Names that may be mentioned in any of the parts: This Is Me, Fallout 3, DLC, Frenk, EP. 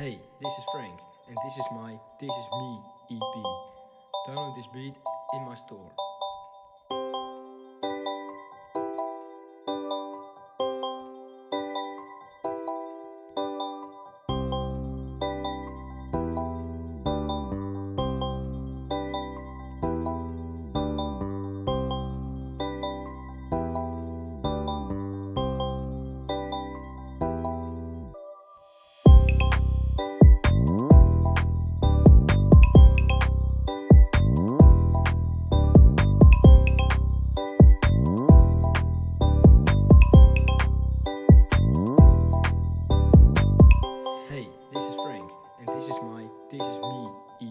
Hey, this is Frank, and this is my This Is Me EP. Download this beat in my store. This is me, EP.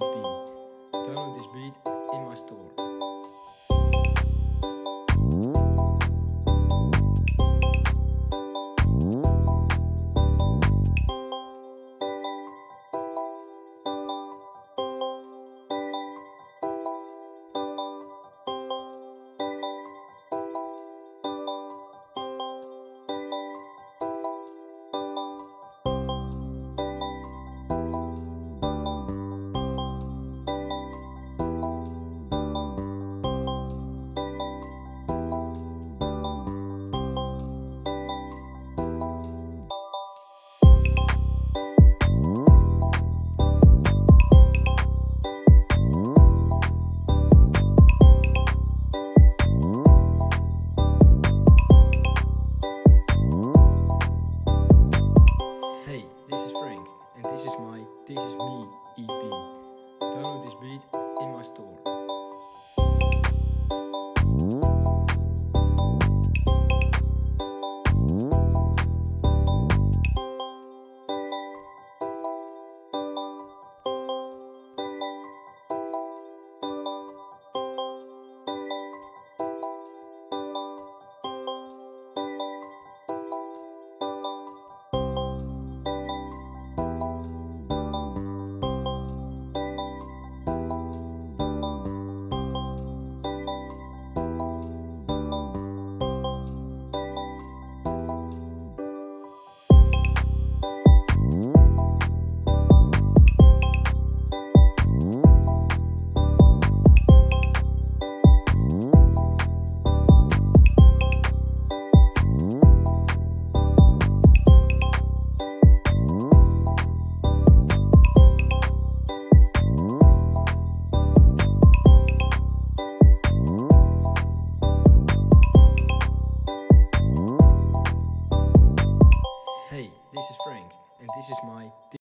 Download this beat in my store. This is me EP. Download this beat in my store.